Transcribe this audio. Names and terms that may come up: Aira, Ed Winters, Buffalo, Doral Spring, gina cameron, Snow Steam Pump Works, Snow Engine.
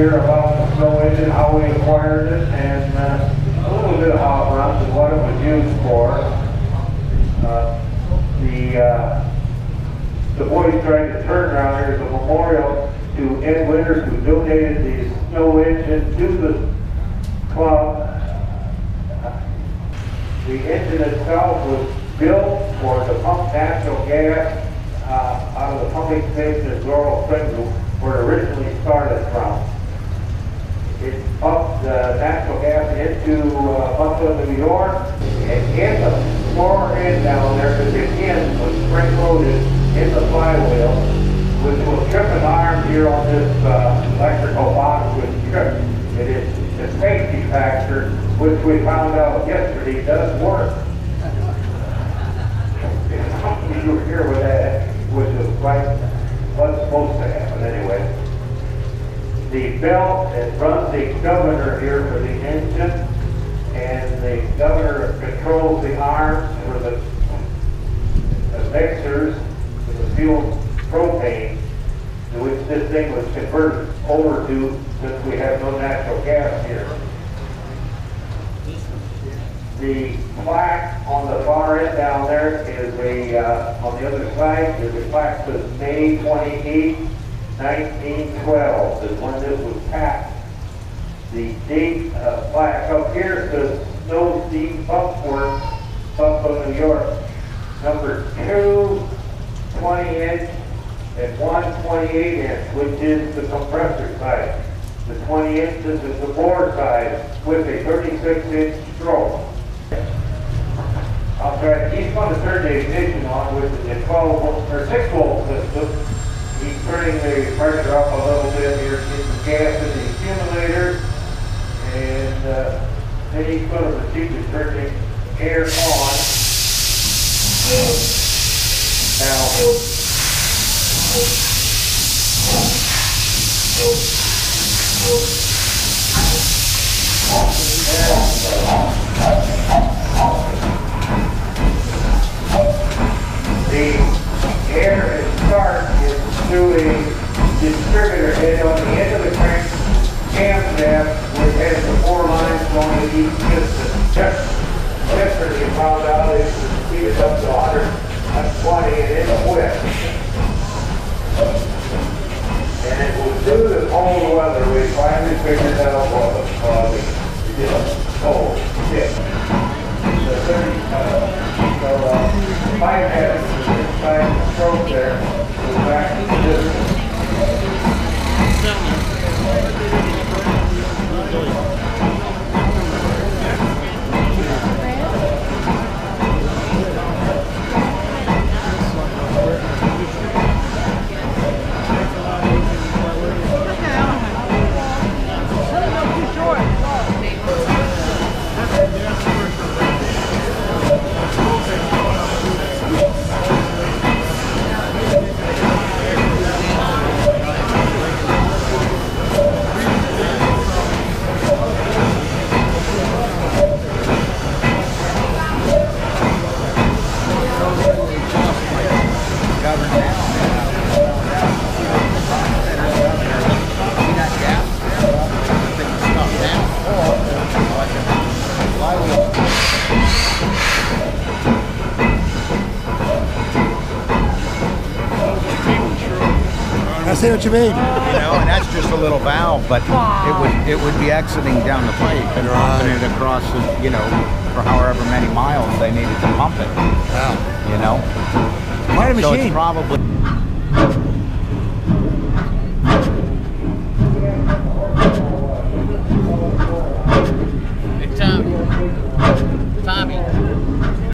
here about Snow Engine, how we acquired it, and a little bit of how it runs and what it was used for. The boys tried to turn around here as a memorial to Ed Winters, who donated the Snow Engine to the club. The engine itself was built for the pump natural gas out of the pumping station at Doral Spring, where it originally started from. It pumped natural gas into Buffalo, New York, and in the far end down there, because the end was spring loaded in the flywheel, which will trip an arm here on this electrical box, which trips. It is the safety factor, which we found out yesterday does work. You were here with that, which is right, what's supposed to happen anyway. The belt, it runs the governor here for the engine, and the governor controls the arms for the mixers for the fuel propane, to which this thing was converted over to since we have no natural gas here. The plaque on the far end down there is a, on the other side, is a plaque that says May 28, 1912, is when this was packed. The date plaque up here says Snow Steam Pump Works, Buffalo, New York. Number 2 20-inch and 1 28-inch, which is the compressor side. The 20 inches is the bore side with a 36-inch stroke. He's going to turn the ignition on, which is a 12-volt or 6-volt system. He's turning the pressure up a little bit here, getting gas in the accumulator, and then he's going to proceed to turn the air on. Now, the air is start is through a distributor head on the end of the crank camshaft, which has the 4 lines going to each piston. Yesterday you found out it was speeded up to 120 and in the wet. And it will do the cold weather. We finally figured out what was causing the cold. I see what you mean. You know, and that's just a little valve, but it would be exiting down the pipe and pumping it across, you know, for however many miles they needed to pump it. Wow. You know? My machine. So it's probably...